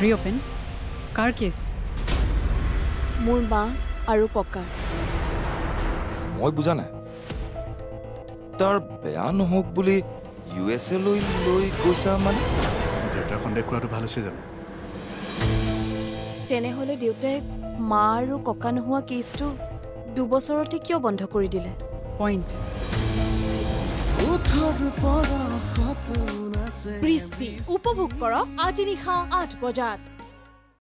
Reopen. Car case. Mor ma aru kokka. Moi bujana. Tar beyan hok boli USA loi gosa mane. Data contact koratu bhalo se jabo. Tene hole deutay ma aru kokka nohua case to 2 বছৰতে কিয় বন্ধ কৰি দিলে point ব্রিষ্টি উপভোগ কৰক আজি নিশা 8 বজাত